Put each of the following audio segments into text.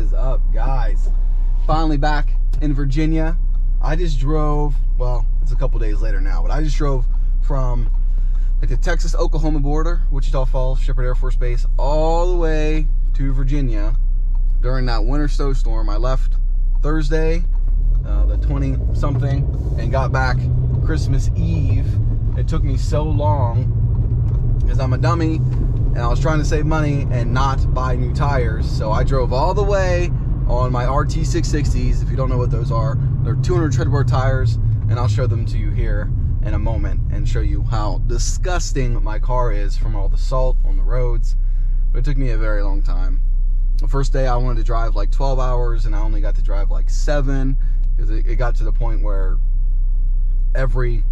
is up, guys? Finally back in Virginia. I just drove, well, it's a couple days later now, but I just drove from like the Texas-Oklahoma border, Wichita Falls, Shepherd Air Force Base, all the way to Virginia during that winter snowstorm. I left Thursday, the 20-something, and got back Christmas Eve. It took me so long because I'm a dummy and I was trying to save money and not buy new tires. So I drove all the way on my RT660s. If you don't know what those are, they're 200 treadwear tires, and I'll show them to you here in a moment and show you how disgusting my car is from all the salt on the roads. But it took me a very long time. The first day I wanted to drive like 12 hours and I only got to drive like 7 because it got to the point where every,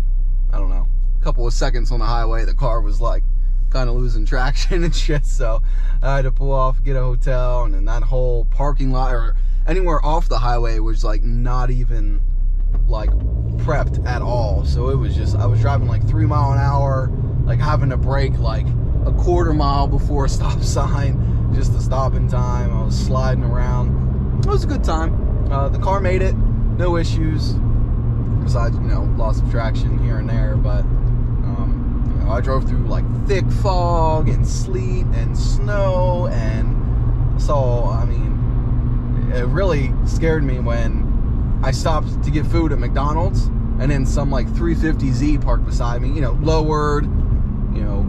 I don't know, couple of seconds on the highway the car was like kind of losing traction and shit. So I had to pull off, get a hotel, and then that whole parking lot or anywhere off the highway was like not even like prepped at all. So it was just, I was driving like 3 miles an hour, like having to brake like a quarter mile before a stop sign just to stop in time. I was sliding around. It was a good time. The car made it, no issues, besides, you know, loss of traction here and there. But you know, I drove through like thick fog and sleet and snow, and so I mean, it really scared me when I stopped to get food at McDonald's, and then some like 350Z parked beside me, you know, lowered, you know,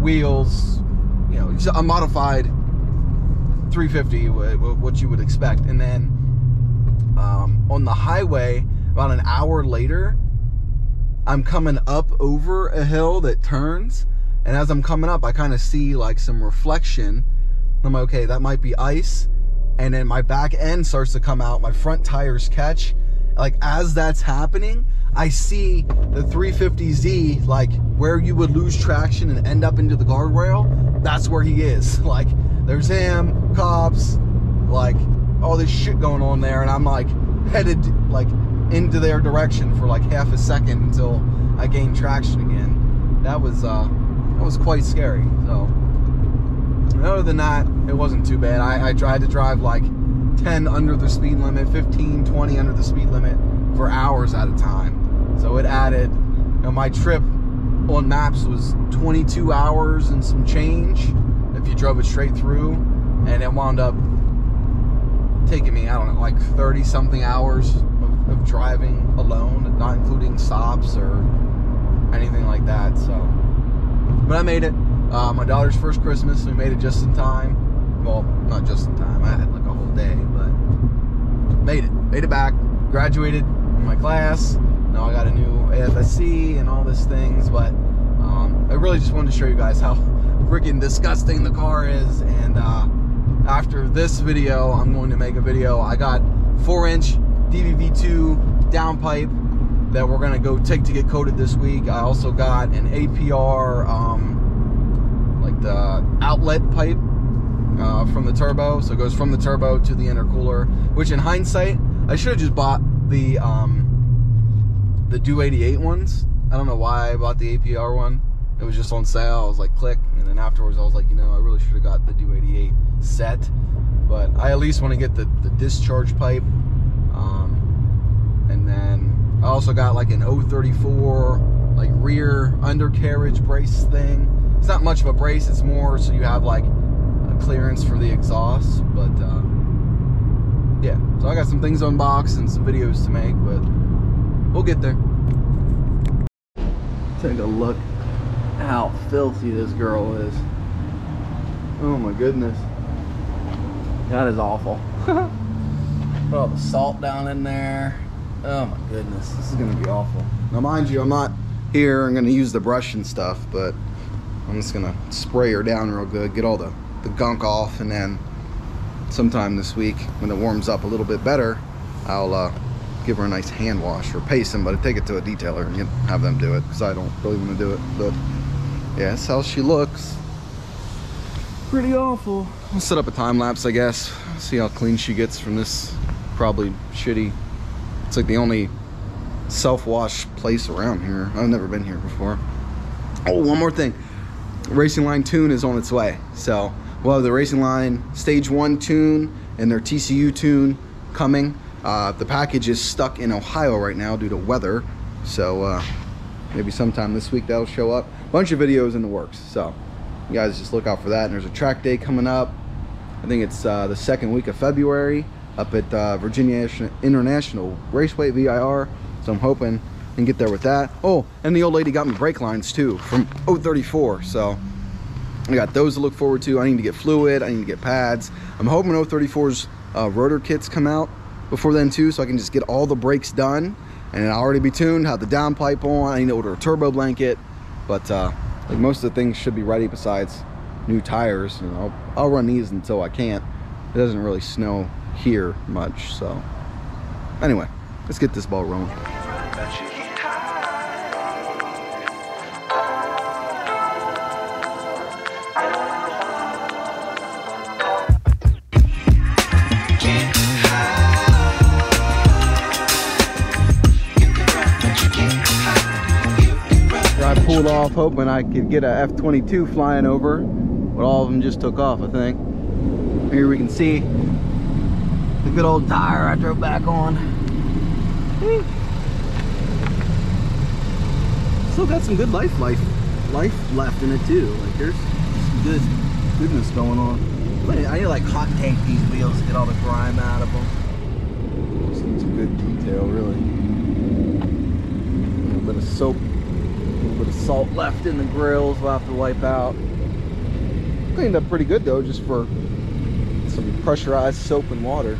wheels, you know, a modified 350, what you would expect. And then on the highway, about an hour later, I'm coming up over a hill that turns, and as I'm coming up, I kind of see like some reflection. I'm like, okay, that might be ice. And then my back end starts to come out, my front tires catch. Like as that's happening, I see the 350Z, like where you would lose traction and end up into the guardrail, that's where he is. Like there's him, cops, like all this shit going on there, and I'm like headed like into their direction for like half a second until I gain traction again. That was quite scary. So other than that, it wasn't too bad. I tried to drive like 10 under the speed limit, 15, 20 under the speed limit for hours at a time. So it added, you know, my trip on maps was 22 hours and some change if you drove it straight through, and it wound up taking me, I don't know, like 30 something hours of driving alone, not including stops or anything like that. So, but I made it. My daughter's first Christmas, we made it just in time. Well, not just in time, I had like a whole day, but made it back, graduated from my class. Now I got a new AFSC and all these things, but I really just wanted to show you guys how freaking disgusting the car is. And after this video, I'm going to make a video. I got 4-inch DVV2 downpipe that we're gonna go take to get coated this week. I also got an APR, the outlet pipe from the turbo, so it goes from the turbo to the intercooler, which in hindsight I should have just bought the Do88 ones. I don't know why I bought the APR one. It was just on sale. I was like, click, and then afterwards I was like, you know, I really should have got the Do88 set, but I at least want to get the discharge pipe. And then I also got like an 034 like rear undercarriage brace thing. It's not much of a brace, it's more so you have like a clearance for the exhaust. But yeah, so I got some things unboxed and some videos to make, but we'll get there. Take a look how filthy this girl is. Oh my goodness, that is awful. Put all the salt down in there. Oh my goodness, this is gonna be awful. Now mind you, I'm not here, I'm gonna use the brush and stuff, but I'm just gonna spray her down real good, get all the gunk off, and then sometime this week when it warms up a little bit better, I'll give her a nice hand wash or pay somebody, take it to a detailer and have them do it, because I don't really want to do it. But yeah, that's how she looks. Pretty awful. I'll set up a time lapse, I guess, see how clean she gets from this probably shitty. It's like the only self-wash place around here. I've never been here before. Oh, one more thing. Racing Line tune is on its way, so we'll have the Racing Line stage 1 tune and their TCU tune coming. The package is stuck in Ohio right now due to weather, so maybe sometime this week that'll show up. Bunch of videos in the works, so you guys just look out for that. And there's a track day coming up. I think it's the second week of February up at Virginia International Raceway, VIR. So I'm hoping I can get there with that. Oh, and the old lady got me brake lines too from 034, so I got those to look forward to. I need to get fluid, I need to get pads. I'm hoping 034's rotor kits come out before then too, so I can just get all the brakes done and it'll already be tuned, have the downpipe on. I need to order a turbo blanket, but like most of the things should be ready besides new tires. You know, I'll run these until I can't. It doesn't really snow here much, so anyway, let's get this ball rolling. Pulled off hoping I could get a F-22 flying over, but all of them just took off, I think. Here we can see the good old tire I drove back on. Still got some good life left in it too. Like, there's some good goodness going on. I need to like hot tank these wheels to get all the grime out of them. Just need some good detail, really. A little bit of soap, a little bit of salt left in the grills we'll have to wipe out. Cleaned up pretty good though, just for some pressurized soap and water.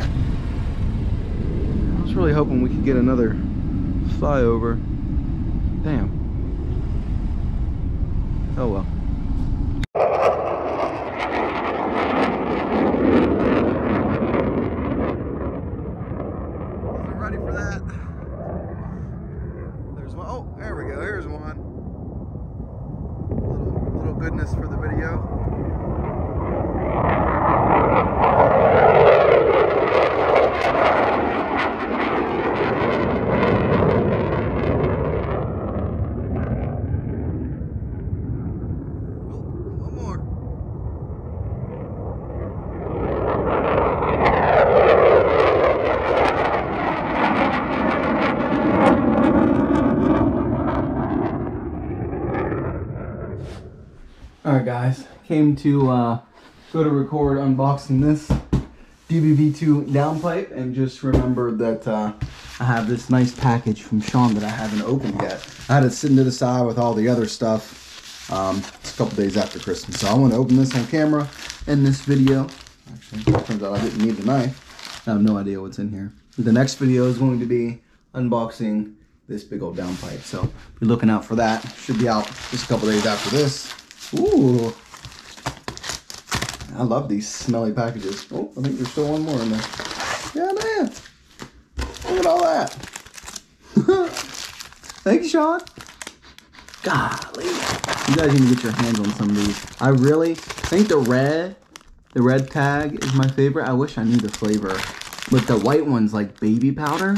I was really hoping we could get another flyover. Damn. Oh well. I'm ready for that. Oh, there we go. Here's one. Little goodness for the video. Oh, one more. Alright guys, came to go to record unboxing this DVV2 downpipe and just remembered that I have this nice package from Sean that I haven't opened yet. I had it sitting to the side with all the other stuff. It's a couple days after Christmas, so I want to open this on camera in this video. Actually, it turns out I didn't need the knife. I have no idea what's in here. The next video is going to be unboxing this big old downpipe, so be looking out for that. Should be out just a couple days after this. Ooh, I love these smelly packages. Oh, I think there's still one more in there. Yeah, man, look at all that. Thank you, Sean. Golly, you guys need to get your hands on some of these. I really think the red tag is my favorite. I wish I knew the flavor, but the white one's like baby powder,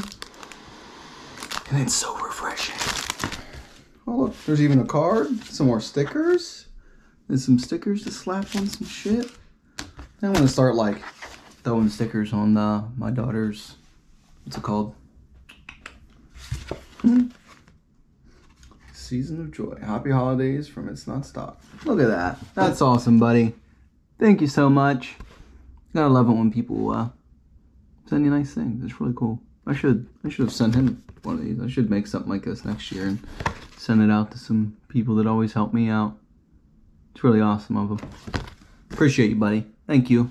and it's so refreshing. Oh look, there's even a card, some more stickers. And some stickers to slap on some shit. I want to start like throwing stickers on my daughter's, what's it called? Season of Joy. Happy Holidays from It's Not Stock. Look at that. That's awesome, buddy. Thank you so much. Gotta love it when people send you nice things. It's really cool. I should have sent him one of these. I should make something like this next year and send it out to some people that always help me out. It's really awesome of them. Appreciate you, buddy. Thank you.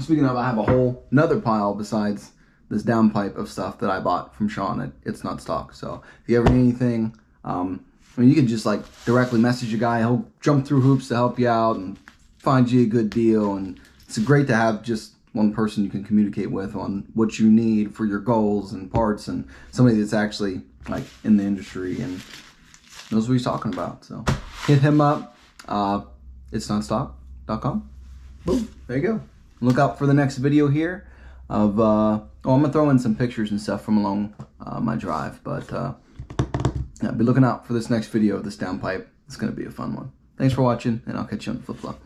Speaking of, I have a whole another pile besides this downpipe of stuff that I bought from Sean at It's Not Stock. So if you ever need anything, I mean, you can just like directly message a guy. He'll jump through hoops to help you out and find you a good deal. And it's great to have just one person you can communicate with on what you need for your goals and parts, and somebody that's actually like in the industry and knows what he's talking about. So hit him up. itsnotstock.com. Boom, there you go. Look out for the next video here of oh, I'm gonna throw in some pictures and stuff from along my drive, but yeah, be looking out for this next video of this downpipe. It's gonna be a fun one. Thanks for watching, and I'll catch you on the flip-flop.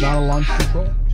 not a launch control.